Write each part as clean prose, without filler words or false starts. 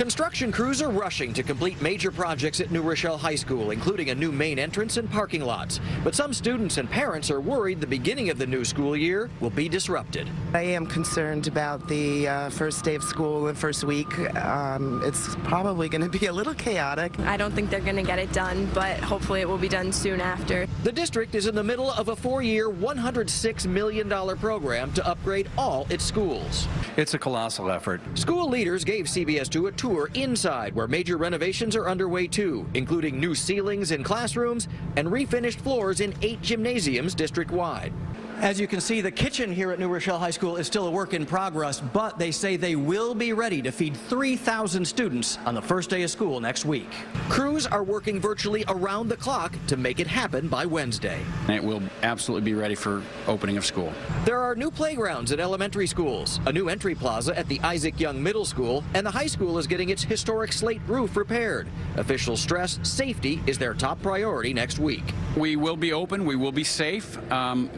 Construction crews are rushing to complete major projects at New Rochelle High School, including a new main entrance and parking lots. But some students and parents are worried the beginning of the new school year will be disrupted. I am concerned about the first day of school and first week. It's probably going to be a little chaotic. I don't think they're going to get it done, but hopefully it will be done soon after. The district is in the middle of a four-year, $106 million program to upgrade all its schools. It's a colossal effort. School leaders gave CBS2 a tour inside, where major renovations are underway too, including new ceilings in classrooms and refinished floors in 8 gymnasiums district-wide. As you can see, the kitchen here at New Rochelle High School is still a work in progress, but they say they will be ready to feed 3,000 students on the first day of school next week. Crews are working virtually around the clock to make it happen by Wednesday. And it will absolutely be ready for opening of school. There are new playgrounds at elementary schools, a new entry plaza at the Isaac Young Middle School, and the high school is getting its historic slate roof repaired. Officials stress safety is their top priority next week. We will be open. We will be safe.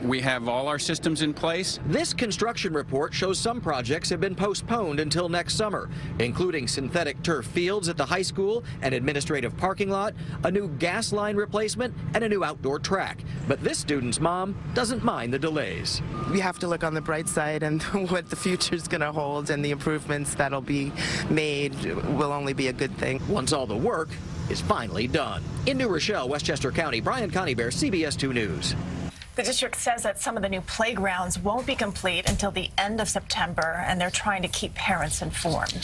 We have all our systems in place. This construction report shows some projects have been postponed until next summer, including synthetic turf fields at the high school, an administrative parking lot, a new gas line replacement, and a new outdoor track. But this student's mom doesn't mind the delays. We have to look on the bright side, and what the future's going to hold and the improvements that'll be made will only be a good thing once all the work is finally done. In New Rochelle, Westchester County, Brian Conybeare, CBS2 News. The district says that some of the new playgrounds won't be complete until the end of September, and they're trying to keep parents informed.